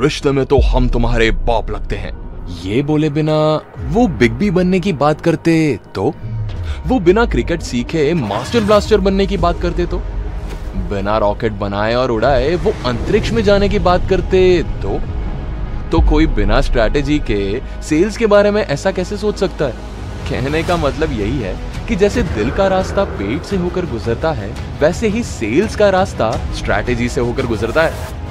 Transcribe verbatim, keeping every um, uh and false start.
रिश्ते में तो हम तुम्हारे बाप लगते हैं। ये बोले बिना वो बिग बी बनने की बात करते तो, वो बिना क्रिकेट सीखे मास्टर ब्लास्टर बनने की बात करते तो, बिना रॉकेट बनाए और उड़ाए वो अंतरिक्ष में जाने की बात करते तो, तो कोई बिना स्ट्रैटेजी के सेल्स के बारे में ऐसा कैसे सोच सकता है? कहने का मतलब यही है कि जैसे दिल का रास्ता पेट से होकर गुजरता है, वैसे ही सेल्स का रास्ता स्ट्रैटेजी से होकर गुजरता है।